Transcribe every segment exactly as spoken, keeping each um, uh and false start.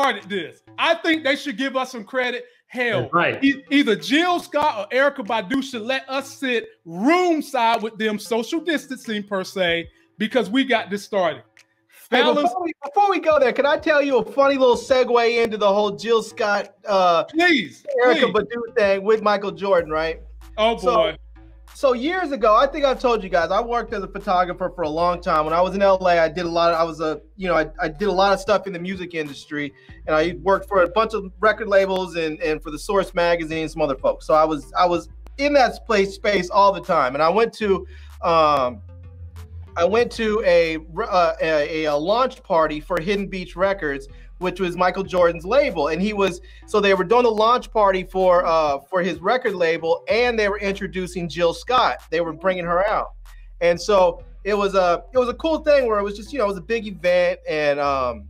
started this. I think they should give us some credit. Hell, right. e either Jill Scott or Erykah Badu should let us sit room side with them, social distancing per se, because we got this started. Hey, before, we, before we go there, can I tell you a funny little segue into the whole Jill Scott, uh, please, Erykah please. Badu thing with Michael Jordan, right? Oh, boy. So, so years ago, I think I've told you guys, I worked as a photographer for a long time. When I was in L A, I did a lot of, I was a, you know, I, I did a lot of stuff in the music industry, and I worked for a bunch of record labels and, and for the Source magazine, some other folks. So I was, I was in that place space all the time. And I went to, um, I went to a, uh, a a launch party for Hidden Beach Records, which was Michael Jordan's label, and he was so they were doing a launch party for uh, for his record label, and they were introducing Jill Scott. They were bringing her out, and so it was a it was a cool thing where it was just you know it was a big event, and um,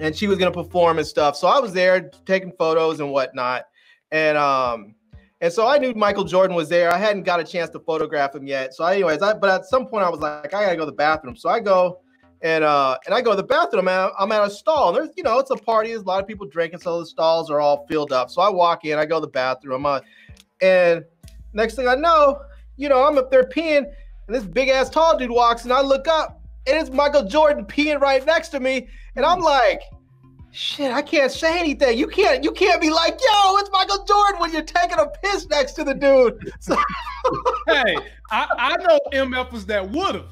and she was gonna perform and stuff. So I was there taking photos and whatnot, and um. And so I knew Michael Jordan was there. I hadn't got a chance to photograph him yet. So anyways, I, but at some point I was like, I gotta go to the bathroom. So I go and uh, and I go to the bathroom. And I'm at a stall. There's, you know, it's a party. There's a lot of people drinking. So the stalls are all filled up. So I walk in, I go to the bathroom. Uh, and next thing I know, you know, I'm up there peeing. And this big ass tall dude walks. And I look up. And it's Michael Jordan peeing right next to me. And I'm like, shit, I can't say anything. You can't, you can't be like, yo, it's Michael Jordan when you're taking a piss next to the dude. So hey, I, I know M Fers that would have.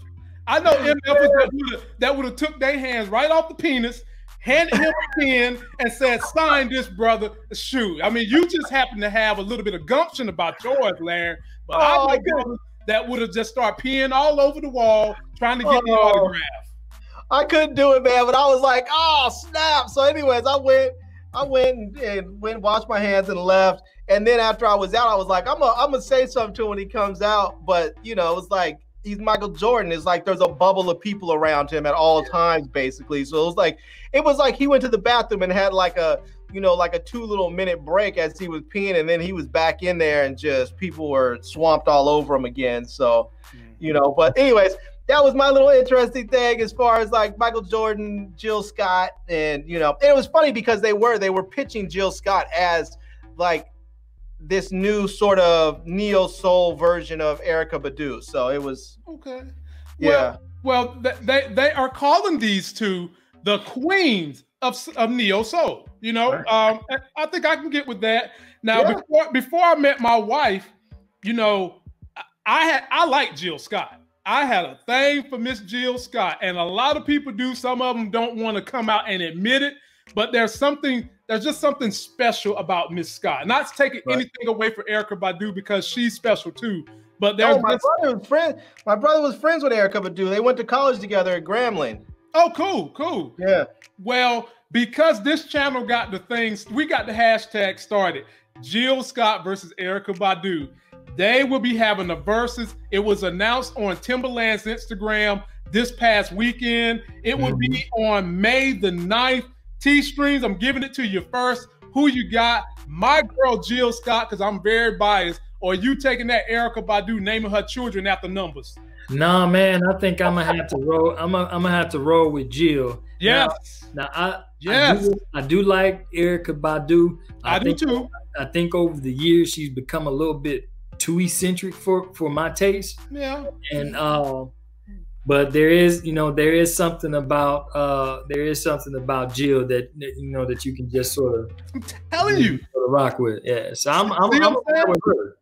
I know M Fers that would have that would have took their hands right off the penis, handed him a pen, and said, sign this, brother. Shoot. I mean, you just happen to have a little bit of gumption about yours, Larry. But oh, I know that would have just started peeing all over the wall, trying to get the oh. autograph. I couldn't do it, man, but I was like, oh, snap. So anyways, I went, I went and went and washed my hands and left. And then after I was out, I was like, I'm gonna I'm gonna say something to him when he comes out. But, you know, it's like, he's Michael Jordan. It's like there's a bubble of people around him at all times, basically. So it was like, it was like he went to the bathroom and had like a, you know, like a two little minute break as he was peeing. And then he was back in there and just people were swamped all over him again. So, you know, but anyways, that was my little interesting thing as far as like Michael Jordan, Jill Scott, and you know, and it was funny because they were they were pitching Jill Scott as like this new sort of neo soul version of Erykah Badu. So it was okay. Yeah. Well, well they they are calling these two the queens of of neo soul. You know, um, I think I can get with that. Now, yeah. before before I met my wife, you know, I had I liked Jill Scott. I had a thing for Miss Jill Scott, and a lot of people do. Some of them don't want to come out and admit it, but there's something, there's just something special about Miss Scott. Not taking right. anything away from Erykah Badu because she's special too. But there's oh, my brother was friend. My brother was friends with Erykah Badu. They went to college together at Grambling. Oh, cool, cool. Yeah. Well, because this channel got the things, we got the hashtag started. Jill Scott versus Erykah Badu. They will be having a versus. It was announced on Timberland's Instagram this past weekend. It will mm-hmm. be on May the ninth. T-Streams, I'm giving it to you first. Who you got? My girl Jill Scott, because I'm very biased. Or you taking that Erykah Badu, naming her children after numbers? Nah, man, I think I'm gonna have to roll. I'm gonna, I'm gonna have to roll with Jill. Yes. Now, now I yes I do, I do like Erykah Badu. I, I think, do too. I think over the years she's become a little bit too eccentric for for my taste. Yeah. And uh but there is, you know, there is something about uh there is something about Jill that, that you know that you can just sort of I'm telling you, you know, sort of rock with. Yeah. So I'm I'm I'm, I'm, I'm, with her.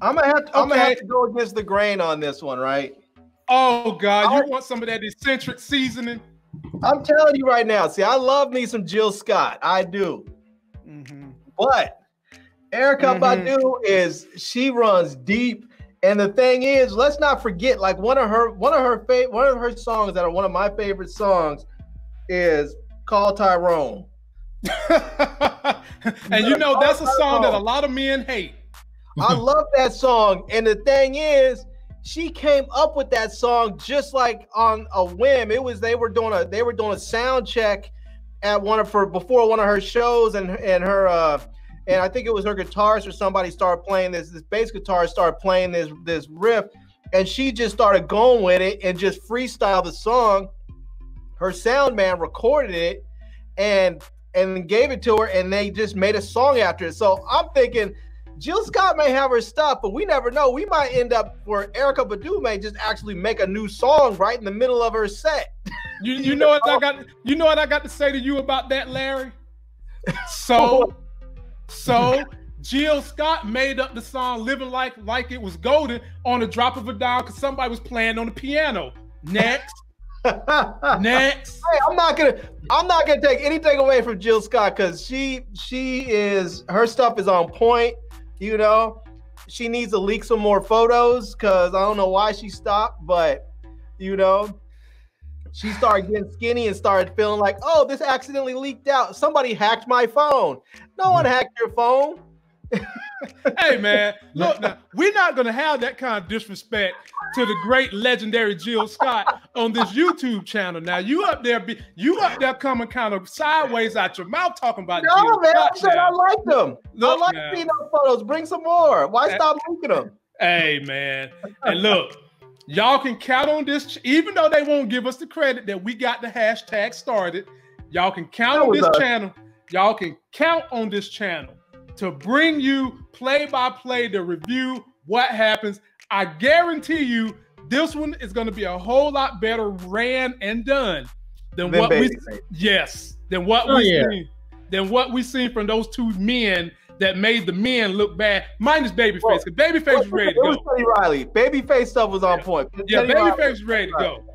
I'm gonna have to okay. I'm gonna have to go against the grain on this one, right? Oh God, you I, want some of that eccentric seasoning? I'm telling you right now. See, I love me some Jill Scott. I do. Mm-hmm. But Erykah mm-hmm. Badu is she runs deep, and the thing is, let's not forget like one of her one of her favorite one of her songs that are one of my favorite songs is Call Tyrone. And you know that's a song that a lot of men hate. I love that song, and the thing is, she came up with that song just like on a whim. It was they were doing a they were doing a sound check at one of her before one of her shows, and and her. Uh, And I think it was her guitarist or somebody started playing this, this bass guitarist started playing this, this riff, and she just started going with it and just freestyled the song. Her sound man recorded it, and and gave it to her, and they just made a song after it. So I'm thinking Jill Scott may have her stuff, but we never know. We might end up where Erykah Badu may just actually make a new song right in the middle of her set. You, you know what I got? You know what I got to say to you about that, Larry? So, so Jill Scott made up the song "Living Like Like It Was Golden" on the drop of a dime because somebody was playing on the piano. Next. Next. Hey, I'm not gonna I'm not gonna take anything away from Jill Scott because she she is her stuff is on point. You know, she needs to leak some more photos because I don't know why she stopped, but you know, she started getting skinny and started feeling like, oh, this accidentally leaked out. Somebody hacked my phone. No one hacked your phone. Hey man, look now, we're not gonna have that kind of disrespect to the great legendary Jill Scott on this YouTube channel. Now you up there, be, you up there coming kind of sideways out your mouth talking about no, Jill man, Scott. No man, I like them. Look, I like now. seeing those photos. Bring some more. Why hey, stop looking them? Hey man, and look, y'all can count on this. Even though they won't give us the credit that we got the hashtag started, y'all can count on this us. channel. Y'all can count on this channel to bring you play-by-play, to review what happens. I guarantee you this one is going to be a whole lot better ran and done than then what baby, we baby. yes than what oh, we yeah. seen, than what we seen from those two men that made the men look bad, minus Babyface. Well, Babyface well, was ready to go. It was Teddy Riley. Babyface stuff was on yeah. point. Yeah, Teddy Babyface was ready to go.